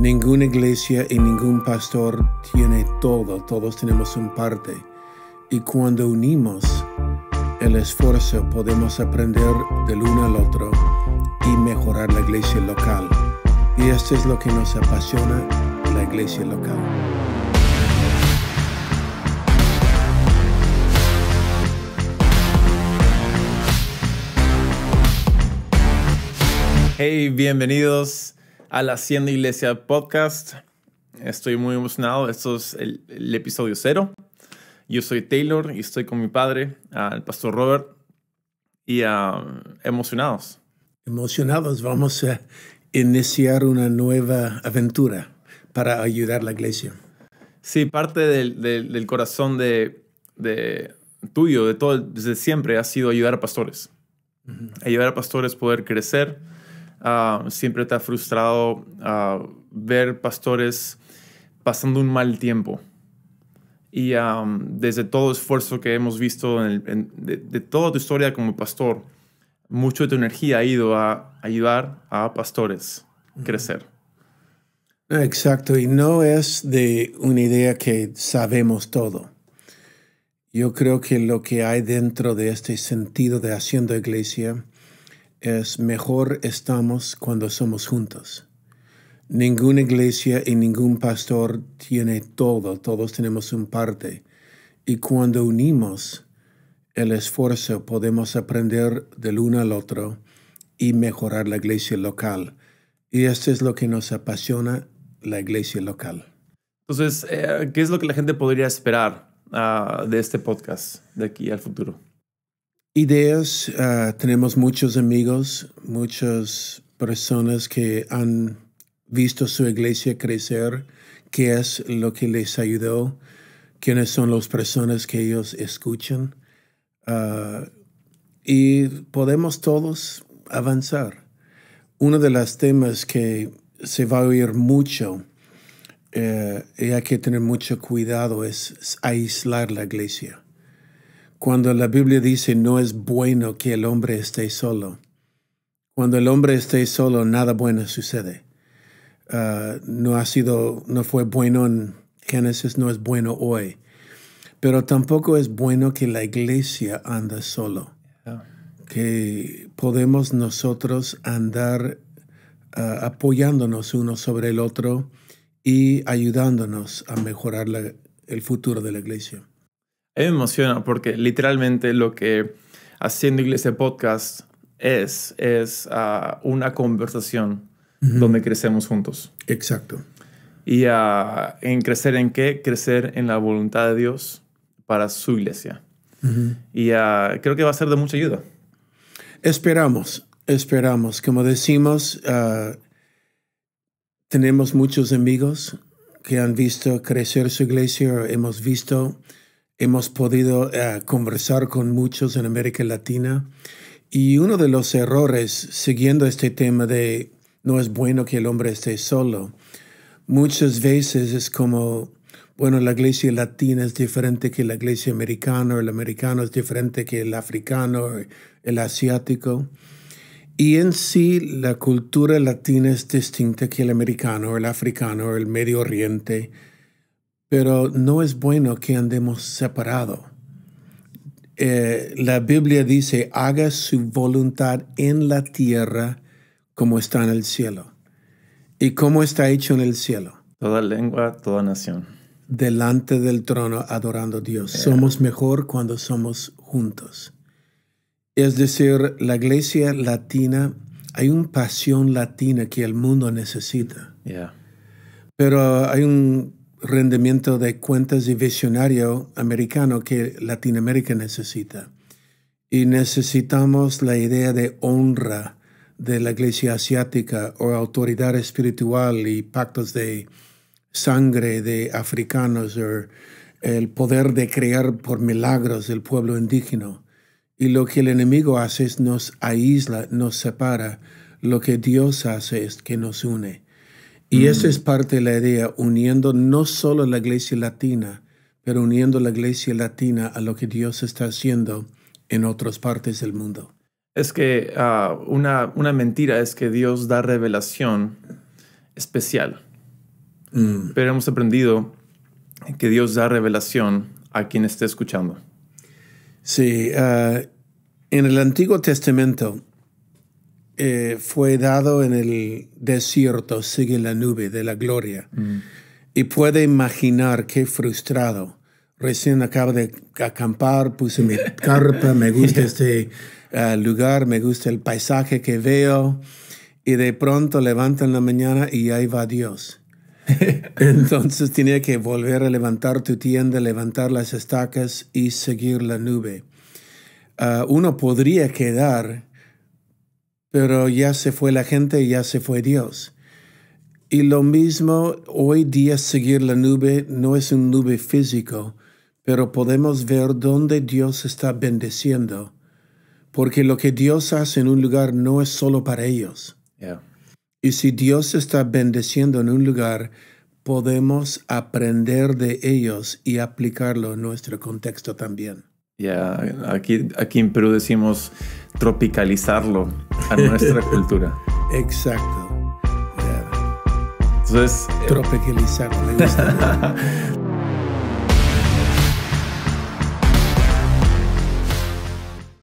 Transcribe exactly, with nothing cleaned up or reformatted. Ninguna iglesia y ningún pastor tiene todo. Todos tenemos un parte. Y cuando unimos el esfuerzo, podemos aprender del uno al otro y mejorar la iglesia local. Y esto es lo que nos apasiona, la iglesia local. Hey, bienvenidos al Haciendo Iglesia Podcast. Estoy muy emocionado. Esto es el, el episodio cero. Yo soy Taylor y estoy con mi padre, uh, el pastor Robert, y uh, emocionados. Emocionados. Vamos a iniciar una nueva aventura para ayudar a la iglesia. Sí, parte del, del, del corazón de, de tuyo, de todo, desde siempre, ha sido ayudar a pastores. Uh-huh. Ayudar a pastores a poder crecer. Uh, siempre te ha frustrado uh, ver pastores pasando un mal tiempo. Y um, desde todo esfuerzo que hemos visto en el, en, de, de toda tu historia como pastor, mucho de tu energía ha ido a ayudar a pastores a crecer. Exacto. Y no es de una idea que sabemos todo. Yo creo que lo que hay dentro de este sentido de Haciendo Iglesia es mejor estamos cuando somos juntos. Ninguna iglesia y ningún pastor tiene todo. Todos tenemos un parte. Y cuando unimos el esfuerzo, podemos aprender del uno al otro y mejorar la iglesia local. Y esto es lo que nos apasiona, la iglesia local. Entonces, ¿qué es lo que la gente podría esperar uh, de este podcast de aquí al futuro? Ideas. Uh, tenemos muchos amigos, muchas personas que han visto su iglesia crecer, qué es lo que les ayudó, quiénes son las personas que ellos escuchan. Uh, y podemos todos avanzar. Uno de los temas que se va a oír mucho eh, y hay que tener mucho cuidado es aislar la iglesia. Cuando la Biblia dice no es bueno que el hombre esté solo. Cuando el hombre esté solo, nada bueno sucede. Uh, no ha sido, no fue bueno en Génesis, no es bueno hoy. Pero tampoco es bueno que la iglesia ande solo. Oh. Que podemos nosotros andar uh, apoyándonos uno sobre el otro y ayudándonos a mejorar la, el futuro de la iglesia. Me emociona porque literalmente lo que Haciendo Iglesia Podcast es, es uh, una conversación uh-huh. donde crecemos juntos. Exacto. Y uh, en crecer en qué? Crecer en la voluntad de Dios para su iglesia. Uh-huh. Y uh, creo que va a ser de mucha ayuda. Esperamos, esperamos. Como decimos, uh, tenemos muchos amigos que han visto crecer su iglesia, hemos visto... Hemos podido uh, conversar con muchos en América Latina y uno de los errores, siguiendo este tema de no es bueno que el hombre esté solo, muchas veces es como, bueno, la iglesia latina es diferente que la iglesia americana, el americano es diferente que el africano, el asiático. Y en sí, la cultura latina es distinta que el americano, el africano, el Medio Oriente. Pero no es bueno que andemos separados. Eh, la Biblia dice, haga su voluntad en la tierra como está en el cielo. ¿Y cómo está hecho en el cielo? Toda lengua, toda nación. Delante del trono adorando a Dios. Yeah. Somos mejor cuando somos juntos. Es decir, la iglesia latina, hay una pasión latina que el mundo necesita. Yeah. Pero hay un... rendimiento de cuentas y visionario americano que Latinoamérica necesita. Y necesitamos la idea de honra de la iglesia asiática o autoridad espiritual y pactos de sangre de africanos o el poder de crear por milagros del pueblo indígena. Y lo que el enemigo hace es nos aísla, nos separa. Lo que Dios hace es que nos une. Y esa es parte de la idea, uniendo no solo la iglesia latina, pero uniendo la iglesia latina a lo que Dios está haciendo en otras partes del mundo. Es que uh, una, una mentira es que Dios da revelación especial Mm. Pero hemos aprendido que Dios da revelación a quien esté escuchando. Sí. Uh, en el Antiguo Testamento eh, fue dado en el desierto, sigue la nube de la gloria. Mm. Y puede imaginar qué frustrado. Recién acabo de acampar, puse mi carpa, me gusta este uh, lugar, me gusta el paisaje que veo. Y de pronto levanto en la mañana y ahí va Dios. Entonces tenía que volver a levantar tu tienda, levantar las estacas y seguir la nube. Uh, uno podría quedar, pero ya se fue la gente, ya se fue Dios. Y lo mismo, hoy día seguir la nube no es un nube físico, pero podemos ver dónde Dios está bendeciendo. Porque lo que Dios hace en un lugar no es solo para ellos. Yeah. Y si Dios está bendeciendo en un lugar, podemos aprender de ellos y aplicarlo en nuestro contexto también. Ya, yeah. aquí, aquí en Perú decimos tropicalizarlo a nuestra cultura. Exacto. Entonces, tropicalizarlo, me gusta.